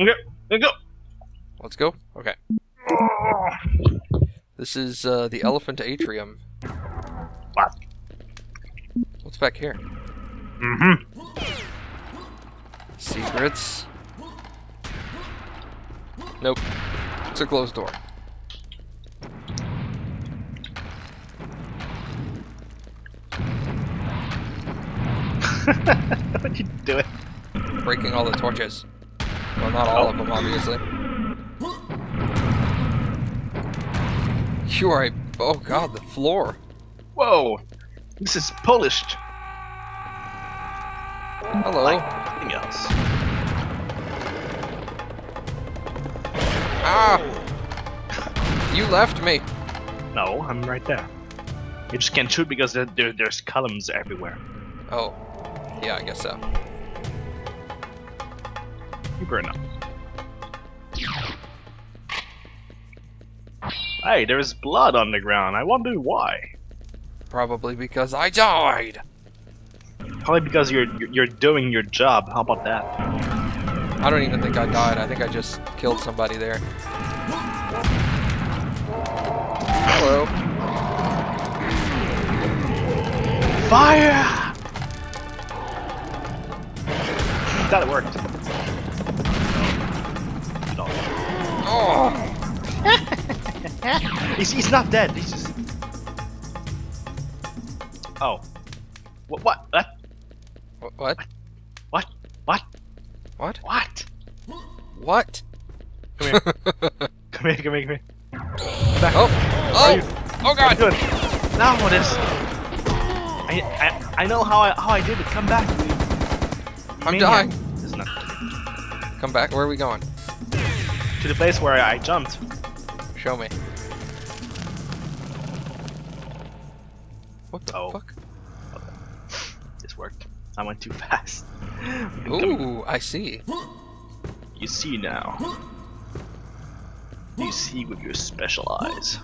Okay, let's go. Let's go? Okay. This is the elephant atrium. What? What's back here? Mm-hmm. Secrets? Nope. It's a closed door. What'd you do it? Breaking all the torches. Well, not all of them, obviously. You are a... Oh god, the floor! Whoa! This is polished! Hello. Like nothing else. Ah! You left me! No, I'm right there. You just can't shoot because there's columns everywhere. Oh. Yeah, I guess so. Fair enough. Hey, there is blood on the ground. I wonder why. Probably because I died. Probably because you're doing your job. How about that? I don't even think I died. I think I just killed somebody there. Hello. Fire! That worked. Oh. He's not dead. He's just. Oh. What? Come here. Come here. Back. Oh god. Now what is? I know how I did it. Come back. I'm dying. Come back. Where are we going? To the place where I jumped. Show me. What the fuck? Okay. This worked. I went too fast. Ooh, I see. You see now. You see with your special eyes.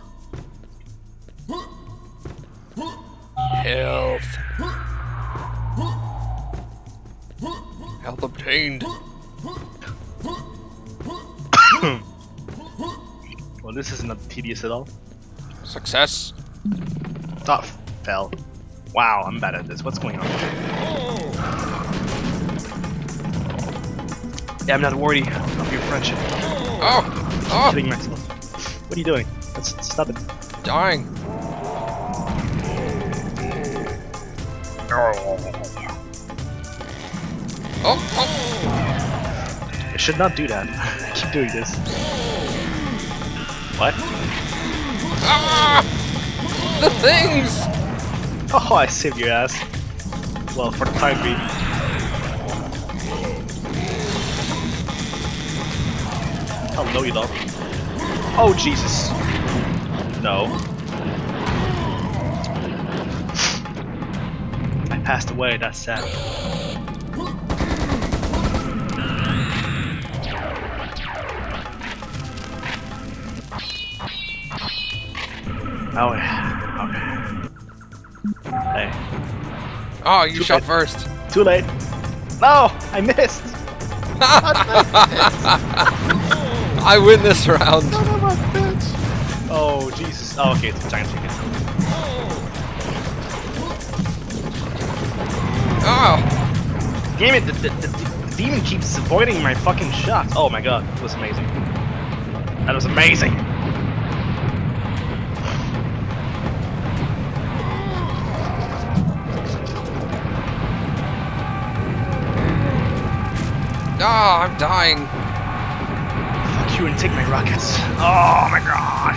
Health. Health obtained. Well, this is not tedious at all. Success. Tough. Fell. Wow, I'm bad at this. What's going on? Yeah, I'm not worthy of your friendship. Oh! I'm kidding myself. What are you doing? Let's stop it. Dying. Oh! I should not do that. I keep doing this. What? Ah! The things! Oh, I saved your ass. Well, for the time being. Oh, no, you don't. Oh, Jesus. No. I passed away, that's sad. Oh, yeah. Okay. Hey. Oh, you shot first. Too late. No, I missed. I win this round. Son of a bitch. Oh, Jesus. Oh, okay, it's a giant chicken. Oh. Damn it, the demon keeps avoiding my fucking shots. Oh my god, that was amazing. That was amazing. Ah, I'm dying. Fuck you and take my rockets. Oh my god.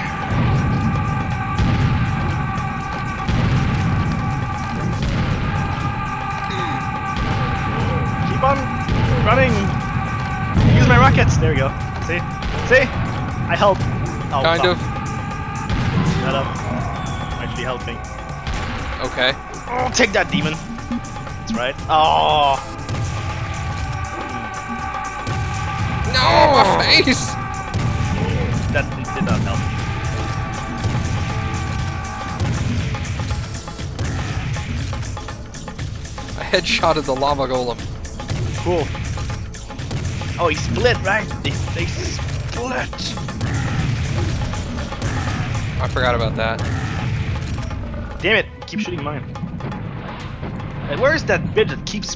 Keep on running. Use my rockets. There we go. See? See? I helped. Oh, kind of. Shut up. Actually helping. Okay. Oh, take that, demon. That's right. Oh. No, my face! That did not help. I headshotted the lava golem. Cool. Oh, he split, right? They split! I forgot about that. Damn it, I keep shooting mine. Hey, where is that bitch that keeps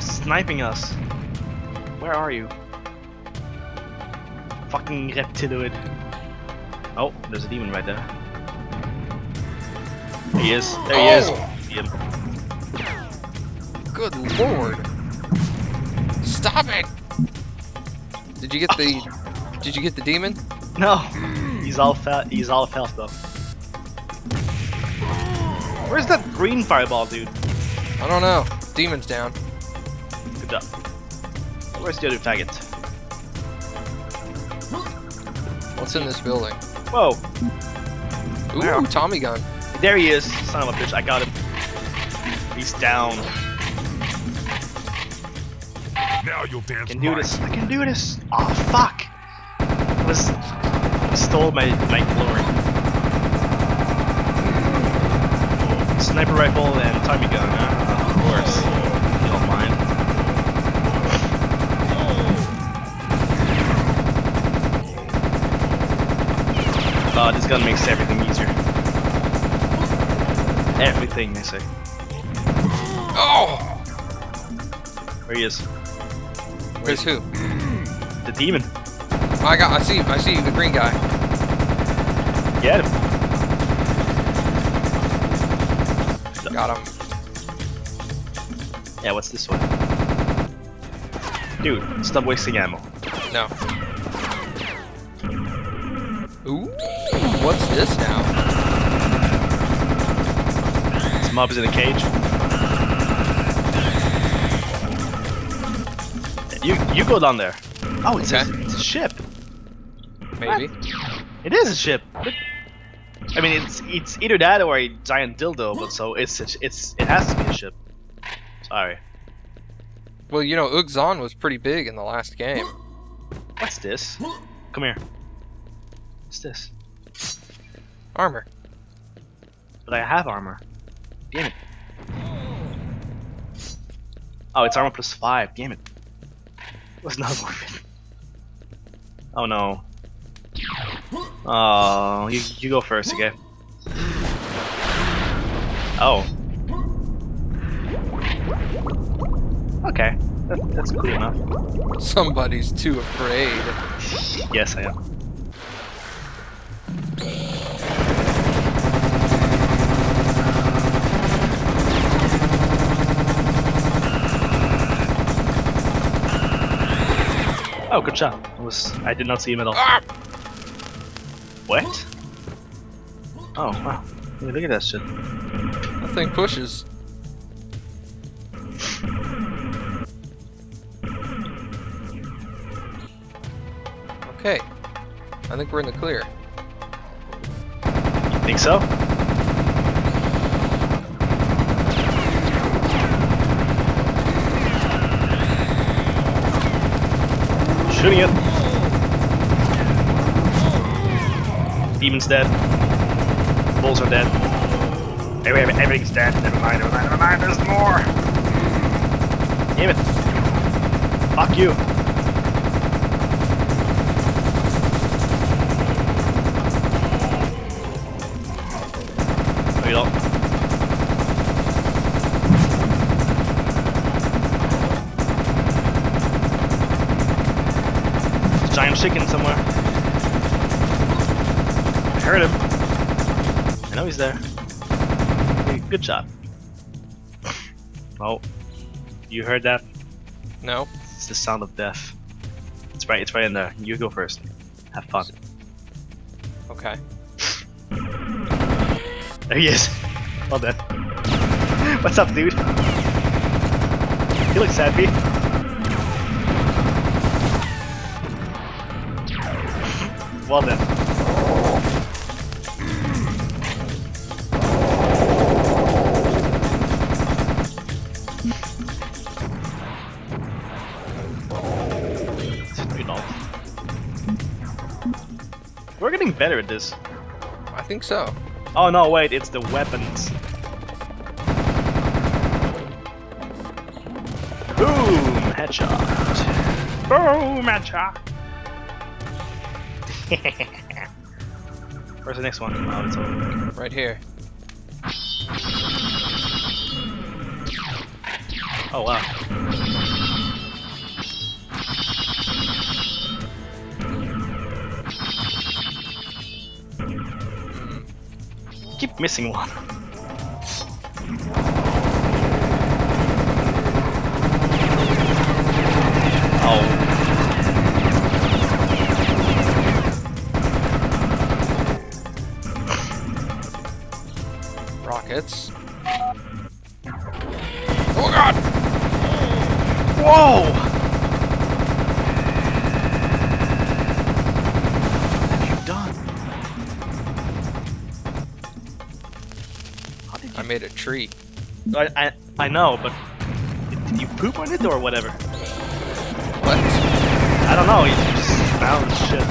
sniping us? Where are you? Fucking reptiloid. Oh, there's a demon right there. He is. There he is. See him. Good lord. Stop it! Did you get the demon? No. He's all fat stuff. Where's that green fireball, dude? I don't know. Demon's down. Good job. Where's the other faggot? What's in this building? Whoa! Ooh, wow. Tommy gun. There he is, son of a bitch, I got him. He's down. Now you'll dance. I can do this, Oh fuck! This stole my, glory. Sniper rifle and Tommy gun, of course. You don't mind. Oh, this gun makes everything easier. Everything, they say. Oh! There he is. Where's who? The demon. Oh, I see the green guy. Get him. Got him. Yeah, what's this one? Dude, stop wasting ammo. No. Ooh, what's this now? This mob is in a cage. You go down there. Oh, it's, it's a ship. Maybe. What? It is a ship. I mean, it's either that or a giant dildo, but so it has to be a ship. Sorry. Well, you know, Ugzan was pretty big in the last game. What's this? Come here. What's this? Armor. But I have armor. Damn it. Oh, it's armor plus 5. Damn it. Was not worth it. Oh no. Oh, you go first, okay? Oh. Okay, that's cool enough. Somebody's too afraid. Yes, I am. Oh, good job. I did not see him at all. Ah! What? Oh, wow. Hey, look at that shit. That thing pushes. Okay. I think we're in the clear. You think so? Shooting it. Demon's dead. Bulls are dead. Everything's dead. Never mind, never mind. There's more. Damn it. Fuck you. There you go. Giant chicken somewhere. I heard him. I know he's there. Hey, good job. Oh, you heard that? No. It's the sound of death. It's right in there. You go first. Have fun. Okay. There he is. Well done. What's up, dude? He looks happy. Well done. We're getting better at this. I think so. Oh no, wait, it's the weapons. Boom! Headshot. Boom! Matcha! Where's the next one? Oh, it's over. Right here. Oh, wow. Keep missing one. Oh. Rockets. Oh god! Whoa! What have you done? How did you... I made a tree. I know, but did you poop on it or whatever? What? I don't know, you just found shit.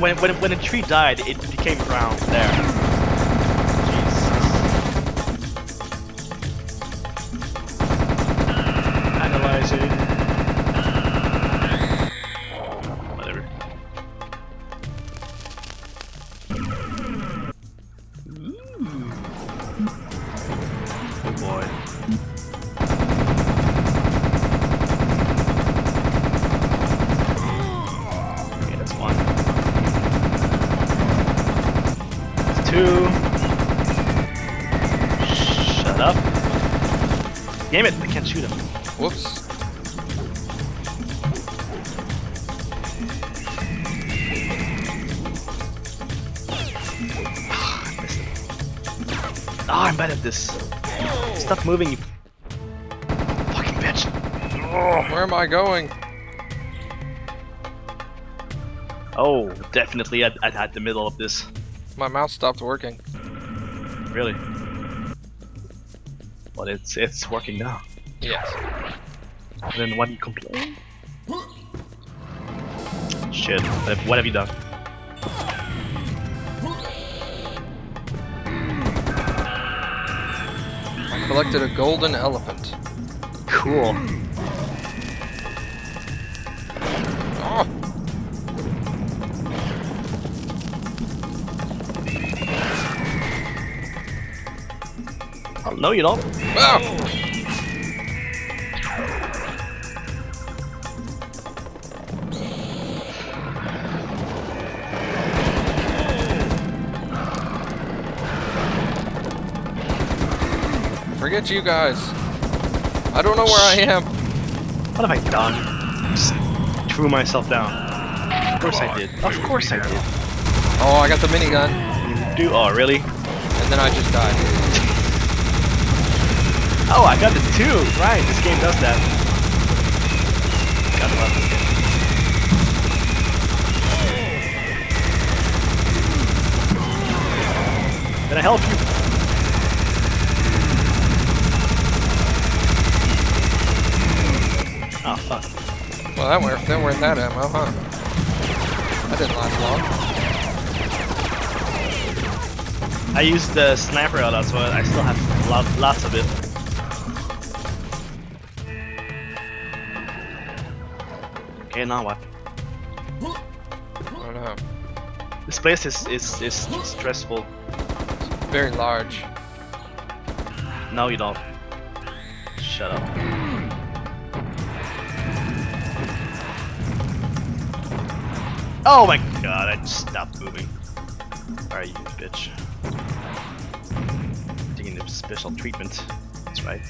When a tree died, it became brown there. Jesus. Analyzing. Whatever. Ooh. Oh boy. Okay, that's one. Shut up. Damn it, I can't shoot him. Whoops. I missed it. Oh, I'm bad at this. Stop moving, you fucking bitch. Oh. Where am I going? Oh, definitely at the middle of this. My mouse stopped working. Really? Well, it's working now. Yes. Then why do you complain? Shit! What have you done? I collected a golden elephant. Cool. Oh. No, you don't. Ah. Forget you guys. I don't know where I am. What have I done? Just threw myself down. Of course I did. Of course I did. Oh, I got the minigun. You do? Oh, really? And then I just died. Oh, I got the two! Right, this game does that. Gotta love this game. Can I help you? Oh, fuck. Well, that weren't that ammo, huh? That didn't last long. I used the sniper a lot, so I still have lots of it. Okay, now what? I don't know. This place is stressful. It's very large. No, you don't. Shut up. Oh my god, I just stopped moving. Alright, you bitch. Taking the special treatment. That's right.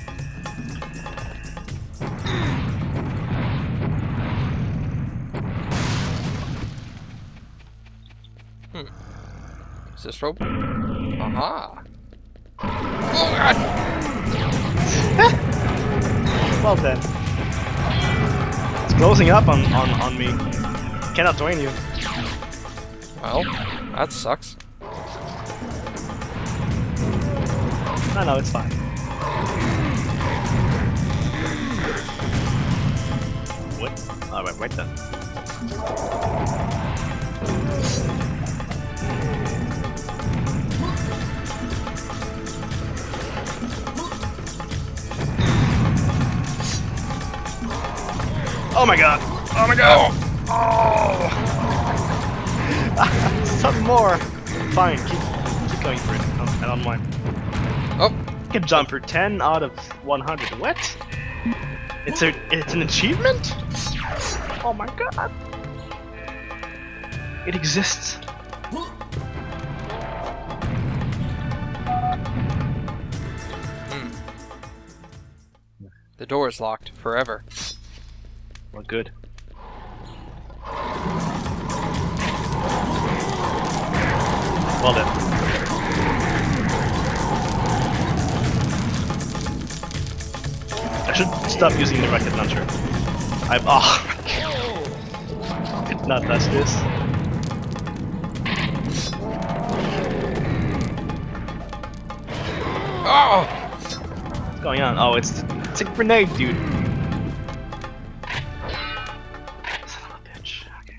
Is this rope? Aha! Oh god! Well then. It's closing up on me. Cannot join you. Well, that sucks. No, it's fine. What? Alright, right then. Oh my god. Oh my god. Oh. Some more. Fine. Keep going for it. I don't mind. Oh. You can jump for 10 out of 100. What? It's an achievement? Oh my god. It exists. The door is locked forever. Well, good. Well done. I should stop using the rocket launcher. I did not touch this. Oh! What's going on? Oh, it's a grenade, dude. Son of a bitch. Okay.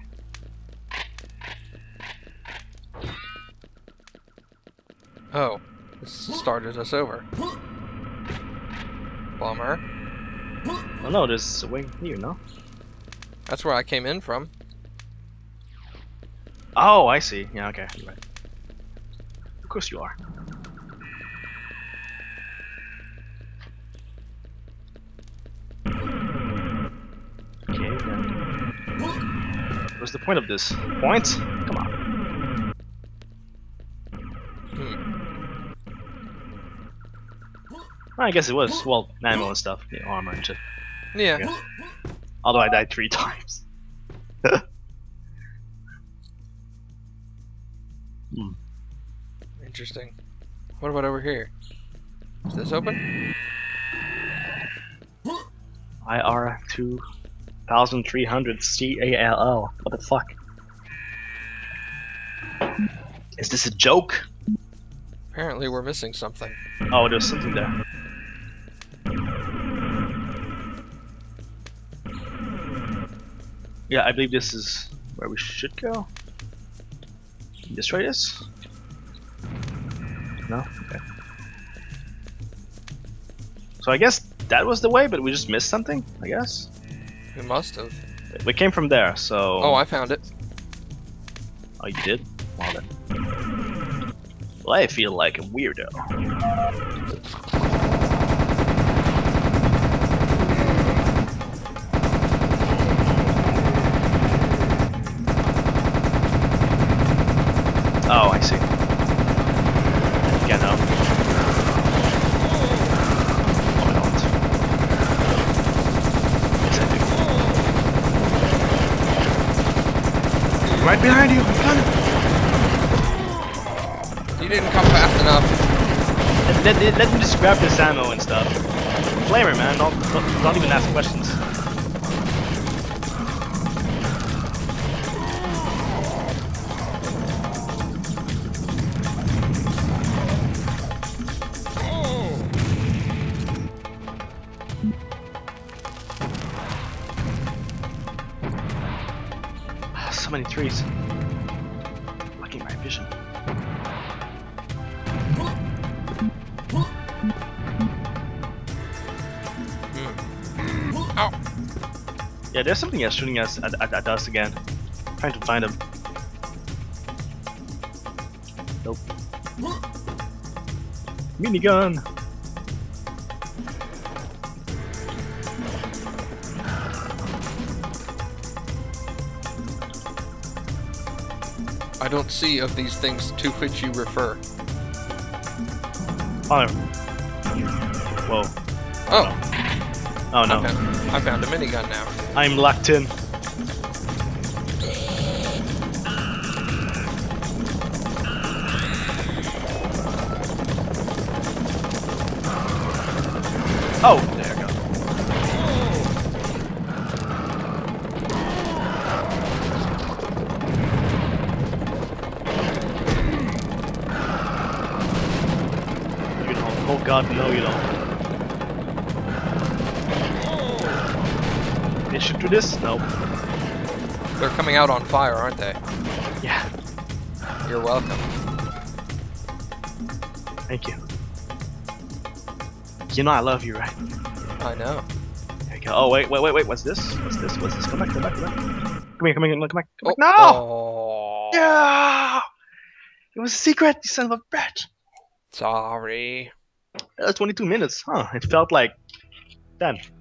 Oh, this started us over. Bummer. Oh no, there's a wing here, no? That's where I came in from. Oh, I see. Yeah, okay. Right. Of course you are. What's the point of this? Points? Come on. I guess it was. Well, ammo and stuff. Yeah, armor and shit. Yeah. Okay. Although I died 3 times. Interesting. What about over here? Is this open? IR2. 1300 CALL. What the fuck? Is this a joke? Apparently, we're missing something. Oh, there's something there. Yeah, I believe this is where we should go. This way is? No? Okay. So I guess that was the way, but we just missed something, I guess? We must have. We came from there, so... Oh, I found it. Oh, you did? Found it. Well, I feel like a weirdo. Oh, I see. Get out. Right behind you! Gun. You didn't come fast enough. Let me just grab this ammo and stuff. Flamer, man, don't even ask questions. So many trees. Blocking my vision. Ow. Yeah, there's something that's shooting us at us again. I'm trying to find him. Nope. Minigun. I don't see of these things to which you refer. Oh. Whoa. Oh. Oh no. I found a minigun now. I'm locked in. Oh, there we go. Oh god, no you don't. They should do this? No. They're coming out on fire, aren't they? Yeah. You're welcome. Thank you. You know I love you, right? I know. There you go. Oh, wait, what's this? Come back. Come here, look, come back. No! Yeah! It was a secret, you son of a bitch! Sorry. That was 22 minutes, huh? It felt like 10.